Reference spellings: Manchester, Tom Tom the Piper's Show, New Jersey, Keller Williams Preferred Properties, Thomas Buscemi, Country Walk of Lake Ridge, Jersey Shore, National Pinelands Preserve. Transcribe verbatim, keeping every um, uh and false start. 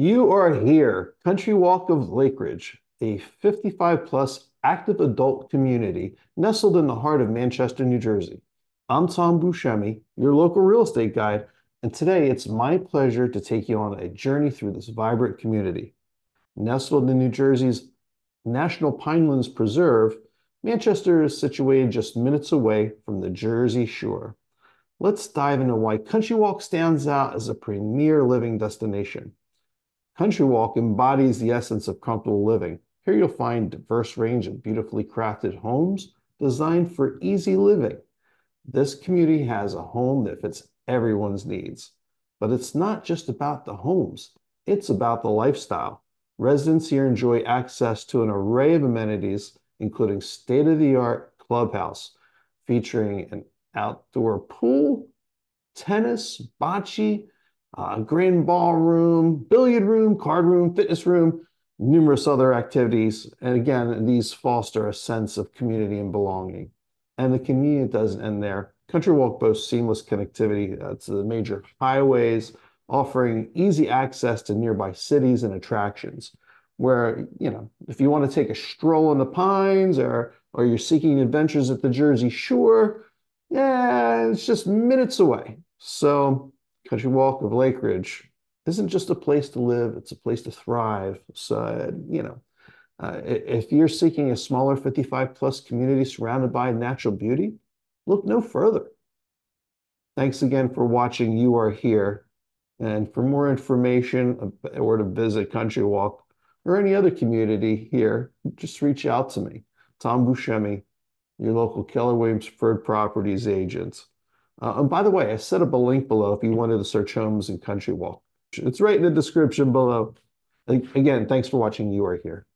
You are here, Country Walk of Lake Ridge, a fifty-five plus active adult community nestled in the heart of Manchester, New Jersey. I'm Tom Buscemi, your local real estate guide, and today it's my pleasure to take you on a journey through this vibrant community. Nestled in New Jersey's National Pinelands Preserve, Manchester is situated just minutes away from the Jersey Shore. Let's dive into why Country Walk stands out as a premier living destination. Country Walk embodies the essence of comfortable living. Here you'll find a diverse range of beautifully crafted homes designed for easy living. This community has a home that fits everyone's needs. But it's not just about the homes, it's about the lifestyle. Residents here enjoy access to an array of amenities, including state-of-the-art clubhouse, featuring an outdoor pool, tennis, bocce, Uh, grand ballroom, billiard room, card room, fitness room, numerous other activities. And again, these foster a sense of community and belonging. And the community doesn't end there. Country Walk boasts seamless connectivity uh, to the major highways, offering easy access to nearby cities and attractions. Where, you know, if you want to take a stroll in the pines or, or you're seeking adventures at the Jersey Shore, yeah, it's just minutes away. So Country Walk of Lake Ridge isn't just a place to live, it's a place to thrive. So, uh, you know, uh, if you're seeking a smaller fifty-five plus community surrounded by natural beauty, look no further. Thanks again for watching You Are Here. And for more information or to visit Country Walk or any other community here, just reach out to me, Tom Buscemi, your local Keller Williams Preferred Properties agent. Uh, and by the way, I set up a link below if you wanted to search homes in Country Walk. It's right in the description below. Again, thanks for watching You Are Here.